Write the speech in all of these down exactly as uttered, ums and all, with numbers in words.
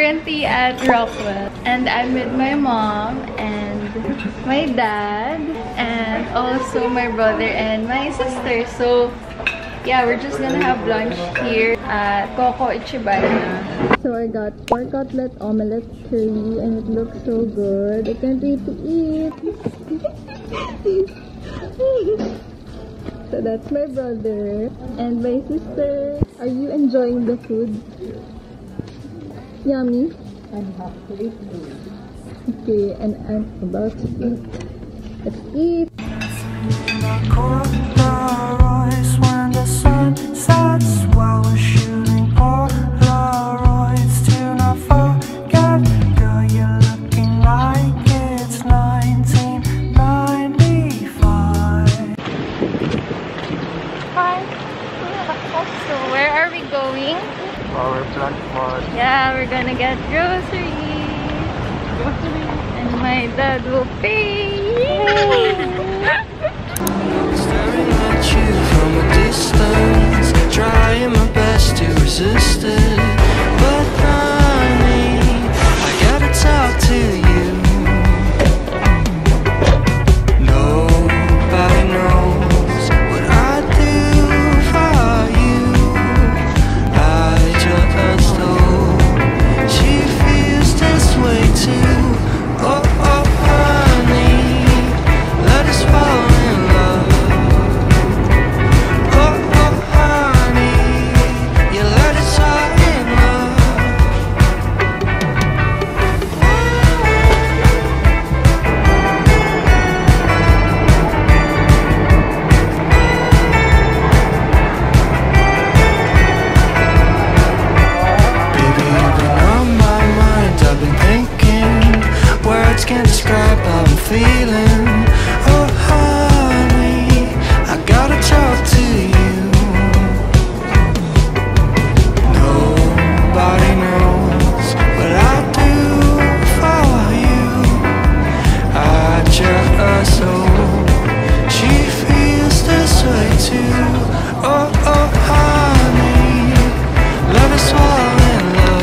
currently at Rockwell. And I'm with my mom and my dad and also my brother and my sister. So yeah, we're just gonna have lunch here at Coco Ichiban. So I got pork cutlet omelette curry and it looks so good. I can't wait to eat. So that's my brother and my sister. Are you enjoying the food? Yummy? I'm happy. Okay, and I'm about to eat. Let's eat. That's why we're shooting Polaroids to not forget. Girl, you're looking like it's nineteen ninety-five. Hi. So where are we going? Our platform. Yeah, we're gonna get groceries. Groceries. And my dad will pay. Staring at you from a distance. Trying my best to resist it, but honey, I gotta talk to you. Nobody knows what I do for you. I just as though she feels this way too. Oh, oh, honey, let us fall in love. Can't describe how I'm feeling. Oh honey, I gotta talk to you. Nobody knows what I do for you. I just hope she feels this way too. Oh oh honey, love is all in love.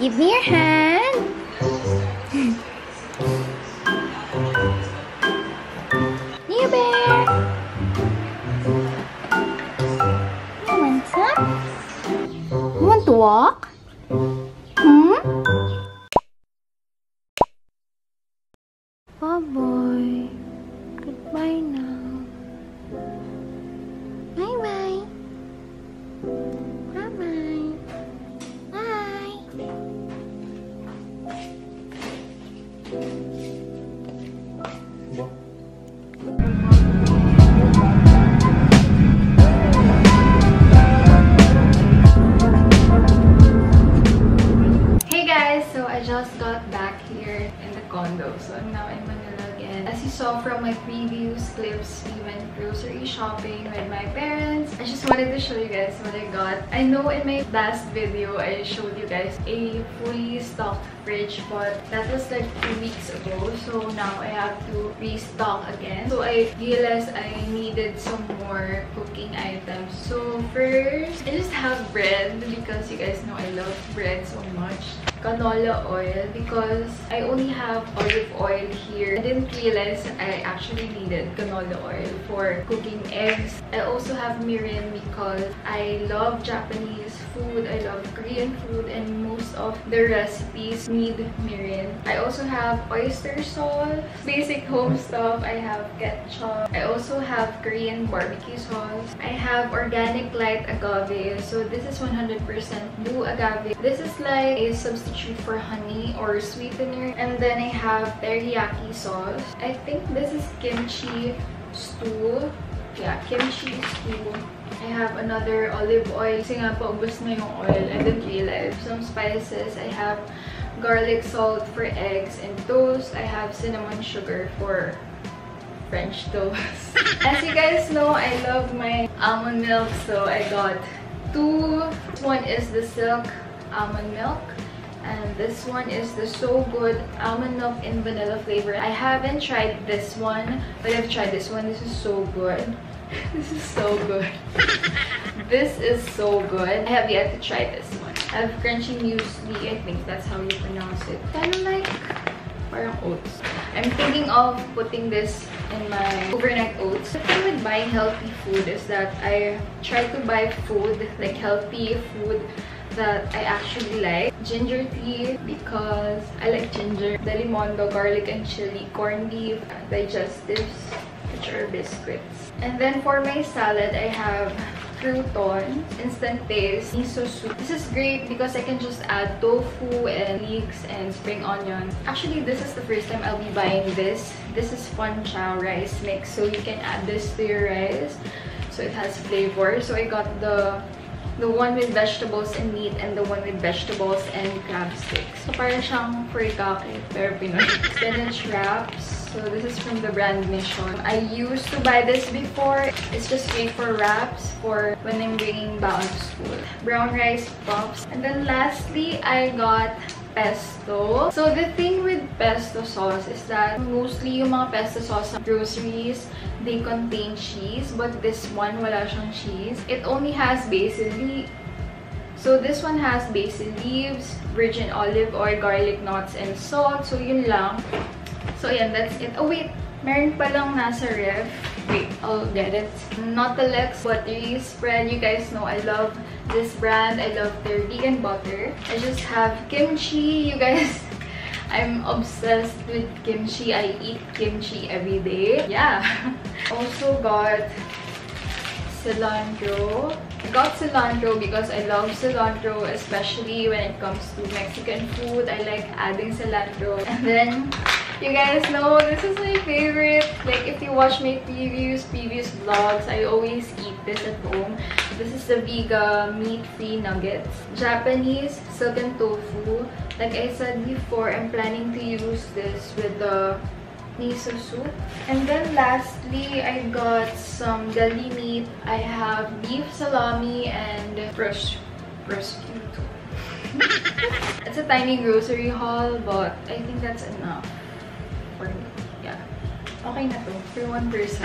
Give me your hand. New bear. You want some? You want to walk? just got back here in the condo, so I'm now in Manila again. As you saw from my previous clips, we went grocery shopping with my parents. I just wanted to show you guys what I got. I know in my last video, I showed you guys a fully stocked fridge, but that was like two weeks ago, so now I have to restock again. So I realized I needed some more cooking items. So first, I just have bread because you guys know I love bread so much. Canola oil because I only have olive oil here. I didn't realize I actually needed canola oil for cooking eggs. I also have mirin because I love Japanese food, I love Korean food, and most of the recipes need mirin. I also have oyster sauce, basic home stuff. I have ketchup. I also have Korean barbecue sauce. I have organic light agave. So this is one hundred percent blue agave. This is like a substitute for honey or sweetener. And then I have teriyaki sauce. I think this is kimchi stew. Yeah, kimchi stew. I have another olive oil. Kasi nga paubos na yung oil. I didn't realize. Some spices. I have garlic salt for eggs and toast. I have cinnamon sugar for French toast. As you guys know, I love my almond milk. So I got two. This one is the Silk almond milk. And this one is the So Good almond milk in vanilla flavor. I haven't tried this one, but I've tried this one. This is so good. This is so good. This is so good. I have yet to try this one. I have crunchy muesli. I think that's how you pronounce it. Kind of like parang oats. I'm thinking of putting this in my overnight oats. The thing with buying healthy food is that I try to buy food, like healthy food, that I actually like. Ginger tea because I like ginger. Delimondo, garlic and chili, corned beef, digestives, which are biscuits. And then for my salad, I have crouton, instant taste, miso soup. This is great because I can just add tofu and leeks and spring onions. Actually, this is the first time I'll be buying this. This is fun chow rice mix, so you can add this to your rice, so it has flavor. So I got the The one with vegetables and meat, and the one with vegetables and crab sticks. So parang siyang furikake, pero Pinoy. Spinach wraps. So this is from the brand Mission. I used to buy this before. It's just great for wraps for when I'm bringing baon to school. Brown rice pops. And then lastly, I got pesto. So the thing with pesto sauce is that mostly yung mga pesto sauce sa groceries, they contain cheese, but this one wala siyang cheese. It only has basil leaves. So this one has basil leaves, virgin olive oil, garlic knots, and salt. So yun lang. So yeah, that's it. Oh wait, meron palang nasa ref. Wait, I'll get it. Nautilus buttery spread. You guys know I love this brand. I love their vegan butter. I just have kimchi. You guys, I'm obsessed with kimchi. I eat kimchi every day. Yeah. Also got cilantro. I got cilantro because I love cilantro, especially when it comes to Mexican food. I like adding cilantro. And then, you guys know, this is my favorite. Like, if you watch my previous, previous vlogs, I always eat this at home. This is the Vega meat-free nuggets. Japanese silken tofu. Like I said before, I'm planning to use this with the miso soup. And then lastly, I got some deli meat. I have beef salami and pros prosciutto. It's a tiny grocery haul, but I think that's enough. Yeah. Okay na to for one person.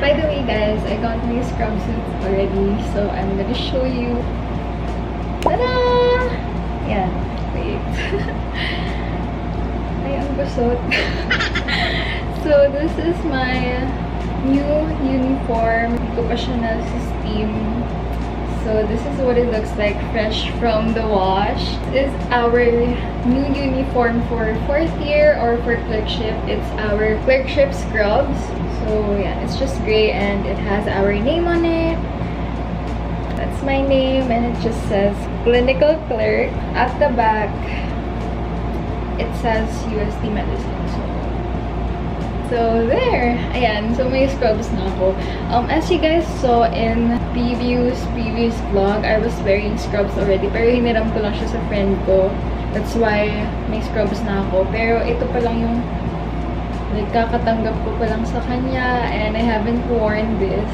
By the way guys, I got my scrub suit already, so I'm gonna show you. Ta-da! Yeah, wait. Ay, ang busot. So this is my new uniform. Hindi ko pa siya na-steam. So this is what it looks like fresh from the wash. This is our new uniform for fourth year or for clerkship. It's our clerkship scrubs. So yeah, it's just gray and it has our name on it. That's my name and it just says clinical clerk. At the back, it says U S T Medicine. So So there, ayan, so may scrubs na ako. Um, as you guys saw in previous, previous vlog, I was wearing scrubs already. Pero hiniram ko lang siya sa friend ko. That's why may scrubs na ako. Pero ito pa lang yung nagkakatanggap ko pa lang sa kanya. And I haven't worn this.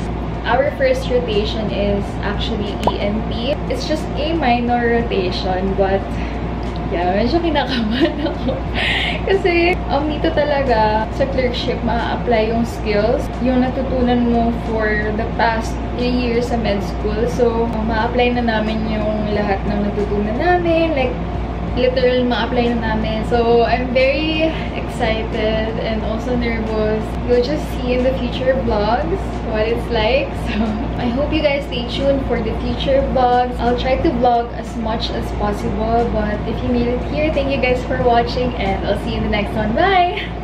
Our first rotation is actually E M P. It's just a minor rotation, but yeah, medyo kinakabahan ako. Kasi, um, dito talaga, sa clerkship, maa-apply yung skills, yung natutunan mo for the past three years sa med school. So, um, maa-apply na namin yung lahat ng natutunan namin. Like, literal, ma-apply na namin. So, I'm very excited and also nervous. You'll just see in the future vlogs what it's like. So, I hope you guys stay tuned for the future vlogs. I'll try to vlog as much as possible. But if you made it here, thank you guys for watching and I'll see you in the next one. Bye!